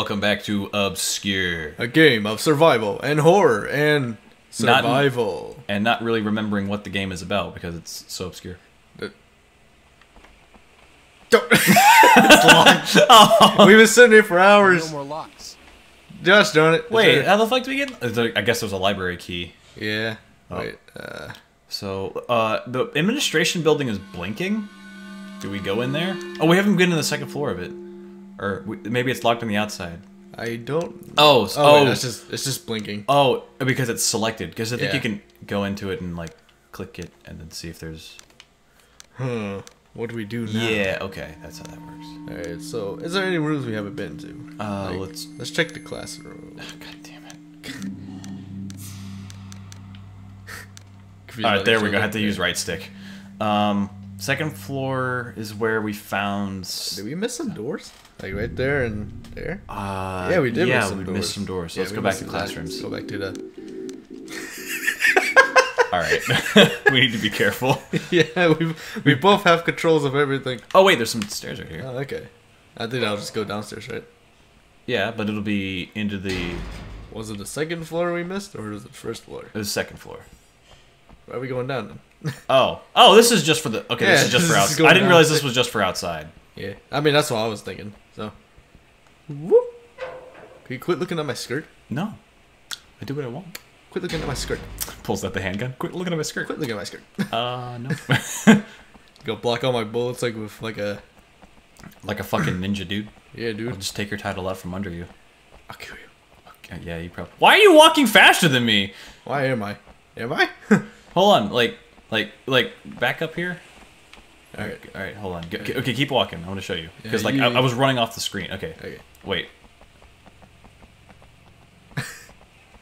welcome back to Obscure. A game of survival and horror and survival. Not really remembering what the game is about because it's so obscure. Don't. It's locked. Oh. We've been sitting here for hours. No more locks. Just done it. Wait, how the fuck do we get? I guess there's a library key. Yeah. Oh. Wait. So the administration building is blinking. Do we go in there? Oh, we haven't been to the second floor of it, or maybe it's locked on the outside. I don't. Oh. Oh. Wait, it's just blinking. Oh, because it's selected. Because I think you can go into it and like click it and then see if there's. Hmm. What do we do now? Yeah, okay, that's how that works. Alright, so, is there any rooms we haven't been to? Like, let's check the classroom. Oh, God damn it. Alright, there we go, I have to use right stick. Second floor is where we found... Did we miss some doors? Like right there and there? Yeah, we did miss some doors. Yeah, we missed some doors, so let's go back to classrooms. Let's go back to the... Alright, we need to be careful. Yeah, we both have controls of everything. Oh wait, there's some stairs right here. Oh, okay. I think I'll just go downstairs, right? Yeah, but it'll be into the... Was it the second floor we missed, or was it the first floor? It was the second floor. Why are we going down then? Oh. Oh, this is just for the... Okay, yeah, this is just for outside. I didn't realize this was just for outside. Yeah, I mean, that's what I was thinking, so... Whoop! Can you quit looking at my skirt? No. I do what I want. Quit looking at my skirt. Pulls out the handgun. Quit looking at my skirt. Quit looking at my skirt. No. Go block all my bullets like with like a fucking ninja, dude. Yeah, dude. I'll just take your title out from under you. I'll kill you. Okay. Yeah, you probably. Why are you walking faster than me? Why am I? Am I? Hold on. Like back up here. All right. All right. Hold on. Okay, keep walking. I want to show you because I was running off the screen. Okay. Okay. Wait.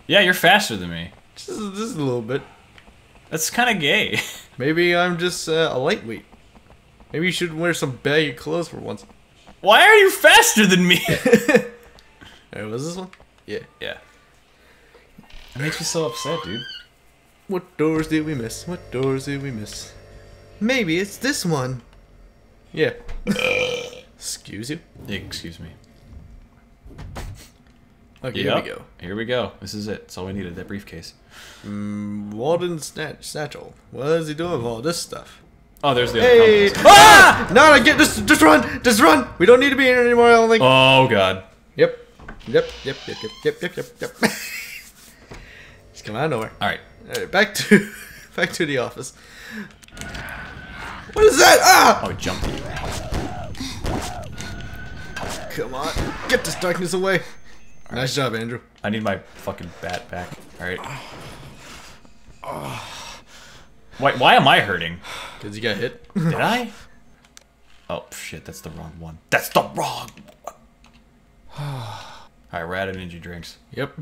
Yeah, you're faster than me. Just a little bit. That's kind of gay. Maybe I'm just a lightweight. Maybe you should wear some baggy clothes for once. Why are you faster than me? Alright, was this one? Yeah. Yeah. It makes me so upset, dude. What doors did we miss? What doors did we miss? Maybe it's this one. Yeah. Excuse you? Excuse me. Okay, yep. Here we go. Here we go. This is it. That's all we needed, that briefcase. Walden's satchel. What is he doing with all this stuff? Oh, there's the other complex. Ah! No, I get this. Just run. Just run. We don't need to be here anymore, I don't think. Oh, God. Yep. Yep, yep, yep, yep, yep, yep, yep, yep. Just come out of nowhere. All right. All right, back to the office. What is that? Ah! Oh, jumpy. Come on. Get this darkness away. Nice job, Andrew. I need my fucking bat back. Alright. Why am I hurting? Because you got hit. Did I? Oh, shit, that's the wrong one. That's the wrong one! Alright, we're out of ninja drinks. Yep.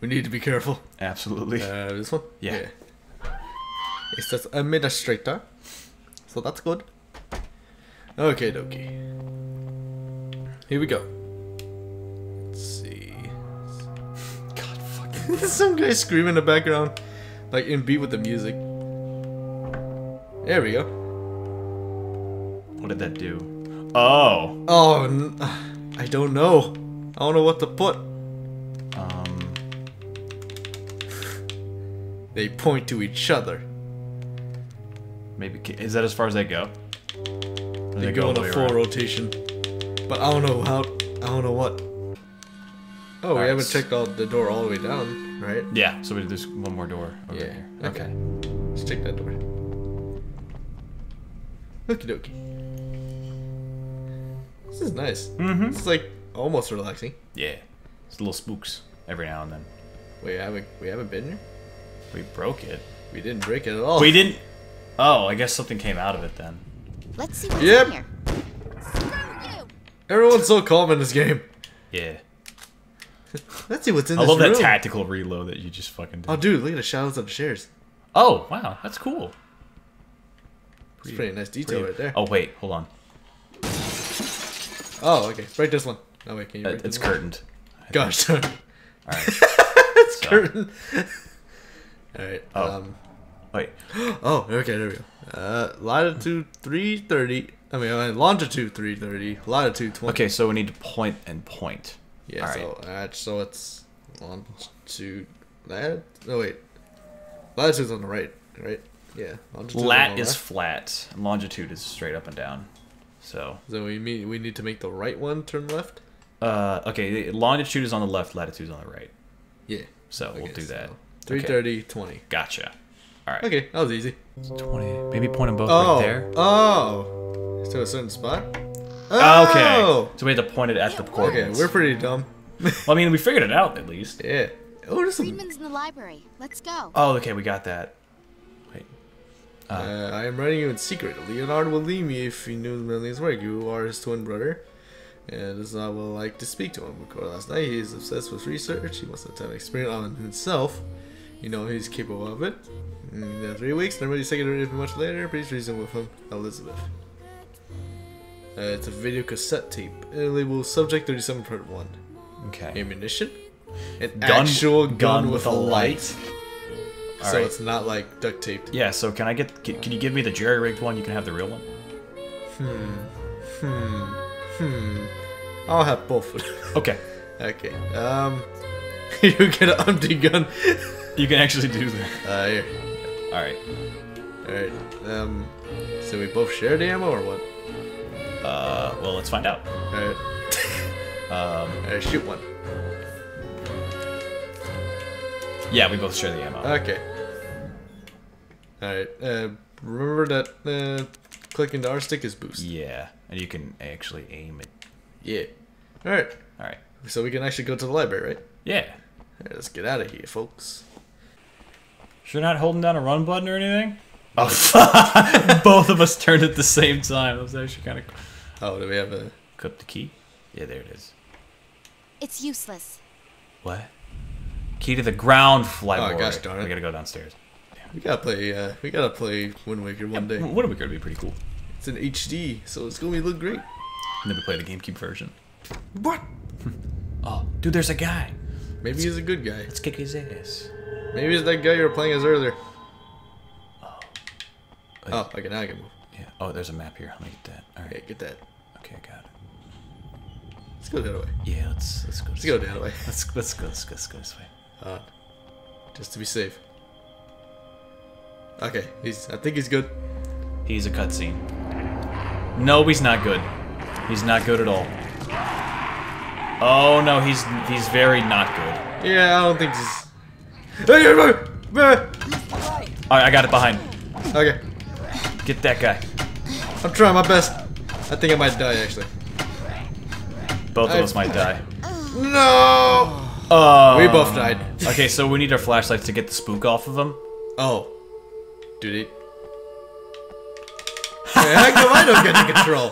We need to be careful. Absolutely. This one? Yeah. It says administrator. So that's good. Okay, dokie. Here we go. There's some guy screaming in the background, like in beat with the music. There we go. What did that do? Oh. Oh, I don't know. I don't know what to put. They point to each other. Maybe is that as far as they go? They go on a full rotation, but I don't know how. I don't know what. Oh, we haven't checked the door all the way down, right? Yeah, so there's one more door over here. Okay. Let's check that door. Okie dokie. This is nice. Mm-hmm. It's like almost relaxing. Yeah. It's a little spooks every now and then. Wait, we haven't been here? We broke it. We didn't break it at all. We didn't... Oh, I guess something came out of it then. Let's see what's in here. Screw you! Everyone's so calm in this game. Yeah. Let's see what's in this room. I love that tactical reload that you just fucking did. Oh, dude, look at the shadows on the chairs. Oh, wow, that's cool. It's pretty nice detail right there. Oh, wait, hold on. Oh, okay, break this one. Oh, wait, can you break this one? It's curtained. Gosh, sorry. All right. It's curtained. All right. Oh. Wait. Oh, okay, there we go. Latitude 330. I mean, longitude 330. Latitude 20. Okay, so we need to point and point. Yeah, all so, right. So it's 1, 2, lat. No, wait. Latitude's on the right, right? Yeah. Lat is flat, and longitude is straight up and down. So. So we mean we need to make the right one turn left. Okay. Longitude is on the left. Latitude's on the right. Yeah. So we'll do that. 3:30, 20. Gotcha. All right. Okay, that was easy. 20. Maybe point them both right there. Oh. To a certain spot. Oh! Okay. So we had to point it at the coordinates. Okay, we're pretty dumb. Well, I mean, we figured it out at least. Yeah. Oh, there's some... Friedman's in the library. Let's go. Oh, okay, we got that. Wait. I am writing you in secret. Leonard will leave me if he knew Million's work. You are his twin brother, and it's not what I like to speak to him. Because last night he is obsessed with research. He must have had experience on himself. You know he's capable of it. In 3 weeks, normally secondary much later. Please reason with him, Elizabeth. It's a video cassette tape. Label subject 37.1. Okay. Ammunition. An actual gun with a light. All right. It's not like duct taped. Yeah. So can I get? Can you give me the jerry-rigged one? You can have the real one. I'll have both. Okay. Okay. You get an empty gun. You can actually do that. Here. All right. All right. So we both share the ammo or what? Well, let's find out. Alright. Alright, shoot one. Yeah, we both share the ammo. Okay. Alright, remember that, clicking the R stick is boost. Yeah, and you can actually aim it. Yeah. Alright. Alright. So we can actually go to the library, right? Yeah. Alright, let's get out of here, folks. So you're not holding down a run button or anything? Oh, both of us turned at the same time. That was actually kind of cool. Oh, do we have a... Clip the key? Yeah, there it is. It's useless. What? Key to the ground, flyboy. Oh, gosh darn it. We gotta go downstairs. Damn. We gotta play Wind Waker one day. Wind Waker would be pretty cool. It's in HD, so it's gonna look great. And then we play the GameCube version. What? Oh, dude, there's a guy. Maybe he's a good guy. Let's kick his ass. Maybe he's that guy you were playing as earlier. Oh, okay, now I can move. Yeah. Oh, there's a map here. Let me get that. All right, yeah, get that. Okay, I got it. Let's go the other way. Yeah, let's go. Let's go the other way. Let's go this way. Just to be safe. Okay, I think he's good. He's a cutscene. No, he's not good. He's not good at all. Oh no, he's very not good. Yeah, I don't think this. All right, I got it behind. Okay. Get that guy. I'm trying my best. I think I might die, actually. Both of us might die. No! We both died. Okay, so we need our flashlights to get the spook off of them. Oh. Dude. Hey, how come I don't get the control?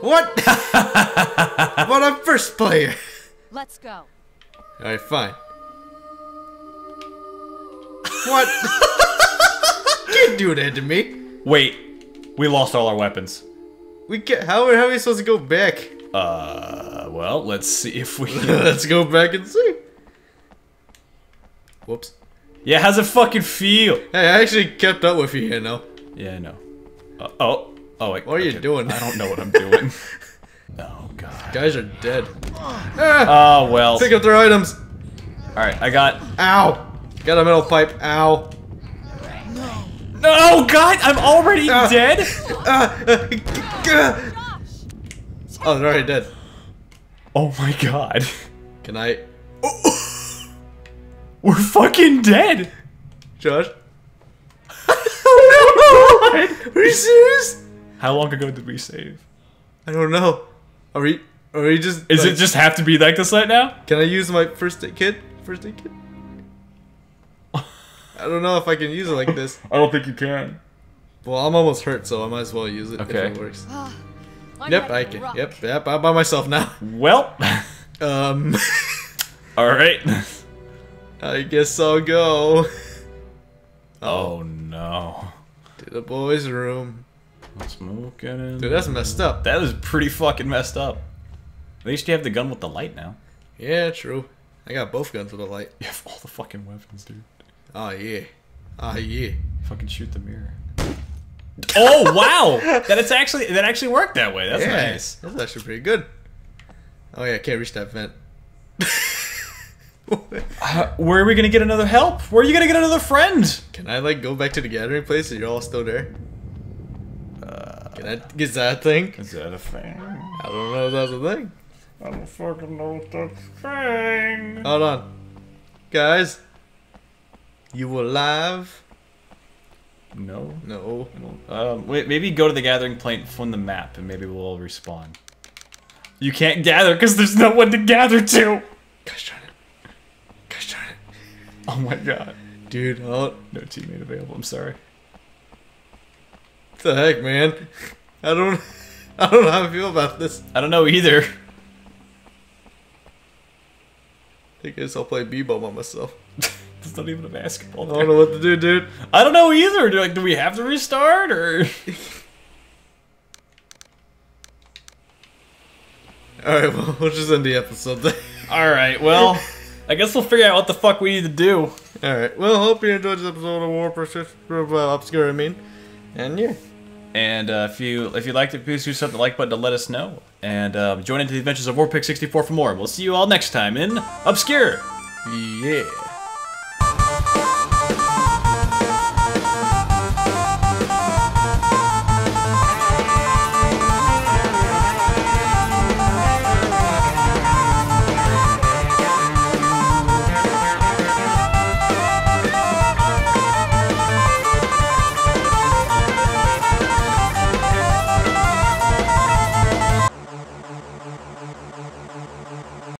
What? What a first player. Let's go. Alright, fine. What? You can't do that to me. Wait, we lost all our weapons. We can't. How are we supposed to go back? Well, let's see if we. Let's go back and see. Whoops. Yeah, how's it fucking feel? Hey, I actually kept up with you here now. Yeah, I know. Oh, wait. What are you doing? I don't know what I'm doing. Oh god. Guys are dead. Oh well. Pick up their items. All right, I got. Ow. Got a metal pipe. Ow. No, God, I'm already dead. Oh, they're already dead. Oh my God. Can I? Oh. We're fucking dead. Josh. Oh my God. Are you serious? How long ago did we save? I don't know. Are we just? Is it just have to be like this right now? Can I use my first aid kit? First aid kit. I don't know if I can use it like this. I don't think you can. Well, I'm almost hurt, so I might as well use it if it works. Yep, I can. Yep, I'm by myself now. Well. Alright. I guess I'll go. Oh, no. To the boys' room. Let's move in. Dude, that's messed up. That is pretty fucking messed up. At least you have the gun with the light now. Yeah, true. I got both guns with the light. You have all the fucking weapons, dude. Oh yeah, oh yeah. Fucking shoot the mirror. Oh wow, that actually worked that way. That's nice. That's actually pretty good. Oh yeah, I can't reach that vent. Where are we gonna get another help? Where are you gonna get another friend? Can I like go back to the gathering place? And you're all still there. Is that a thing? Is that a thing? I don't know if that's a thing. I don't fucking know if that's a thing. Hold on, guys. You alive? No. No. Wait, maybe go to the gathering point from the map, and maybe we'll all respawn. You can't gather because there's no one to gather to. Gosh darn it! Gosh darn it! Oh my god, dude! Oh, no teammate available. I'm sorry. What the heck, man? I don't know how I feel about this. I don't know either. I guess I'll play b-ball by myself. It's not even a basketball there. I don't know what to do, dude. I don't know either. Like, do we have to restart or? Alright, well, we'll just end the episode then. Alright, well, I guess we'll figure out what the fuck we need to do. Alright, well, hope you enjoyed this episode of Warpigz64, Obscure, I mean. And yeah. And if you liked it, please do something the like button to let us know. And join into the adventures of Warpigz64 for more. We'll see you all next time in Obscure. Yeah.